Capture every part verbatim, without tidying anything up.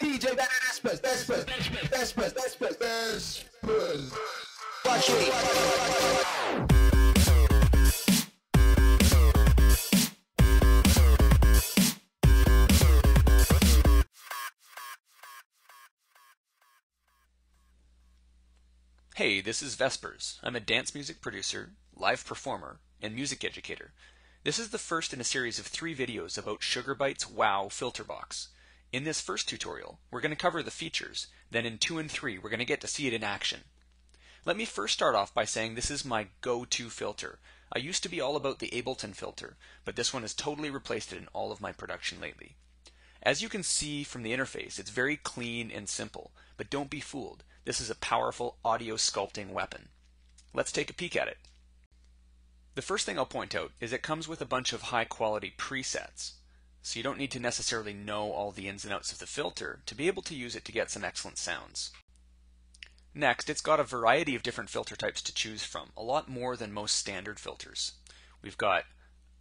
D J Vespers, Vespers, Vespers, Vespers, Vespers. Watch it. Hey, this is Vespers. I'm a dance music producer, live performer, and music educator. This is the first in a series of three videos about Sugar Bytes' WOW Filterbox. In this first tutorial, we're going to cover the features, then in two and three, we're going to get to see it in action. Let me first start off by saying this is my go-to filter. I used to be all about the Ableton filter, but this one has totally replaced it in all of my production lately. As you can see from the interface, it's very clean and simple, but don't be fooled. This is a powerful audio sculpting weapon. Let's take a peek at it. The first thing I'll point out is it comes with a bunch of high-quality presets, so you don't need to necessarily know all the ins and outs of the filter to be able to use it to get some excellent sounds. Next, it's got a variety of different filter types to choose from, a lot more than most standard filters. We've got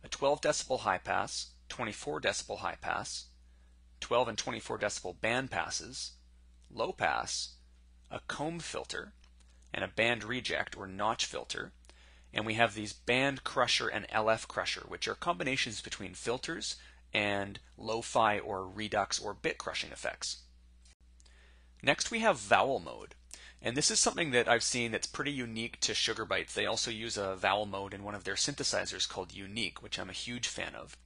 a twelve decibel high pass, twenty-four decibel high pass, twelve and twenty-four decibel band passes, low pass, a comb filter, and a band reject or notch filter, and we have these band crusher and L F crusher, which are combinations between filters and lo-fi or redux or bit crushing effects. Next we have vowel mode, and this is something that I've seen that's pretty unique to Sugar Bytes. They also use a vowel mode in one of their synthesizers called Unique, which I'm a huge fan of,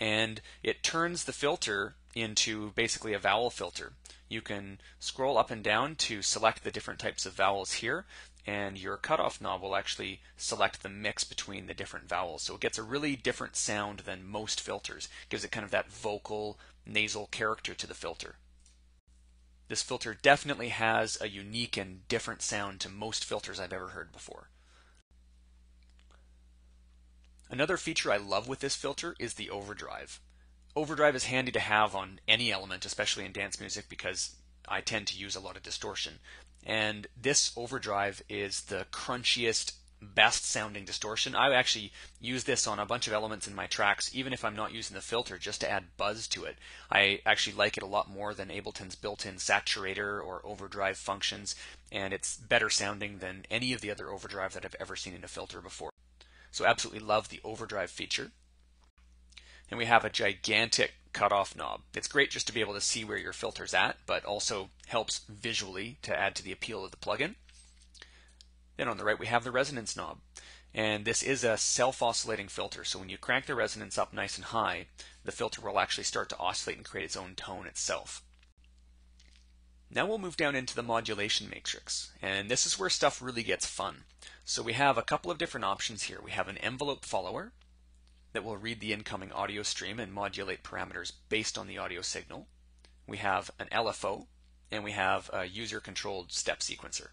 and it turns the filter into basically a vowel filter. You can scroll up and down to select the different types of vowels here, and your cutoff knob will actually select the mix between the different vowels. So it gets a really different sound than most filters. It gives it kind of that vocal, nasal character to the filter. This filter definitely has a unique and different sound to most filters I've ever heard before. Another feature I love with this filter is the overdrive. Overdrive is handy to have on any element, especially in dance music, because I tend to use a lot of distortion. And this overdrive is the crunchiest, best sounding distortion. I actually use this on a bunch of elements in my tracks, even if I'm not using the filter, just to add buzz to it. I actually like it a lot more than Ableton's built-in saturator or overdrive functions, and it's better sounding than any of the other overdrive that I've ever seen in a filter before. So absolutely love the overdrive feature. And we have a gigantic cutoff knob. It's great just to be able to see where your filter's at, but also helps visually to add to the appeal of the plugin. Then on the right we have the resonance knob. And this is a self-oscillating filter, so when you crank the resonance up nice and high, the filter will actually start to oscillate and create its own tone itself. Now we'll move down into the modulation matrix, and this is where stuff really gets fun. So we have a couple of different options here. We have an envelope follower that will read the incoming audio stream and modulate parameters based on the audio signal. We have an L F O, and we have a user-controlled step sequencer.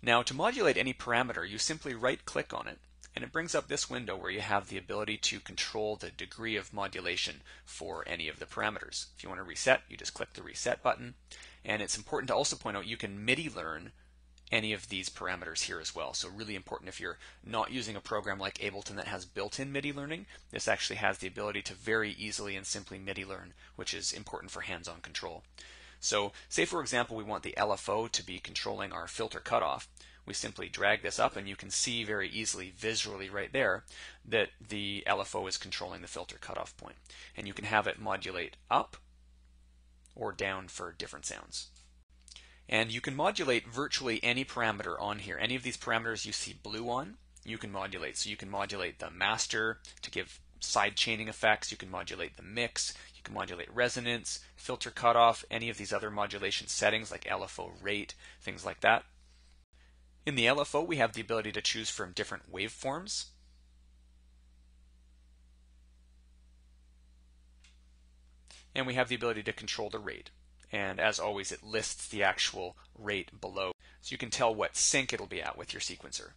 Now to modulate any parameter, you simply right-click on it, and it brings up this window where you have the ability to control the degree of modulation for any of the parameters. If you want to reset, you just click the reset button. And it's important to also point out you can MIDI learn any of these parameters here as well. So really important if you're not using a program like Ableton that has built-in MIDI learning, this actually has the ability to very easily and simply MIDI learn, which is important for hands-on control. So say for example we want the L F O to be controlling our filter cutoff. We simply drag this up and you can see very easily visually right there that the L F O is controlling the filter cutoff point. And you can have it modulate up or down for different sounds. And you can modulate virtually any parameter on here. Any of these parameters you see blue on, you can modulate. So you can modulate the master to give side chaining effects, you can modulate the mix, you can modulate resonance, filter cutoff, any of these other modulation settings like L F O rate, things like that. In the L F O, we have the ability to choose from different waveforms. And we have the ability to control the rate. And as always, it lists the actual rate below, so you can tell what sync it'll be at with your sequencer.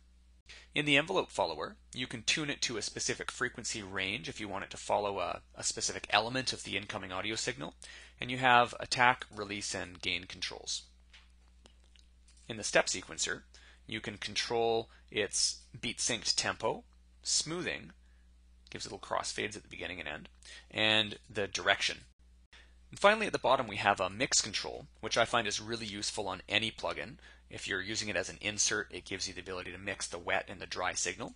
In the envelope follower, you can tune it to a specific frequency range if you want it to follow a, a specific element of the incoming audio signal, and you have attack, release, and gain controls. In the step sequencer, you can control its beat synced tempo, smoothing, gives little crossfades at the beginning and end, and the direction. And finally, at the bottom, we have a mix control, which I find is really useful on any plugin. If you're using it as an insert, it gives you the ability to mix the wet and the dry signal,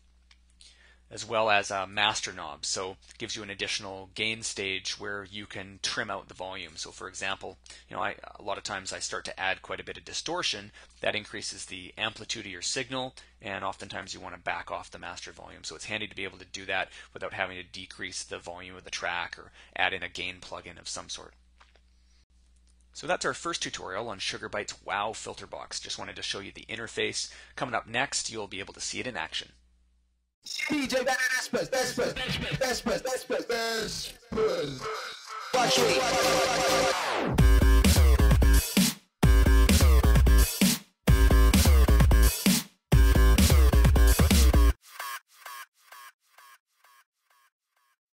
as well as a master knob. So it gives you an additional gain stage where you can trim out the volume. So for example, you know, I, a lot of times I start to add quite a bit of distortion. That increases the amplitude of your signal, and oftentimes you want to back off the master volume. So it's handy to be able to do that without having to decrease the volume of the track or add in a gain plugin of some sort. So that's our first tutorial on Sugar Bytes' WOW Filterbox. Just wanted to show you the interface. Coming up next, you'll be able to see it in action. D J Vespers, Vespers, Vespers, Vespers, Vespers, Vespers, Vespers.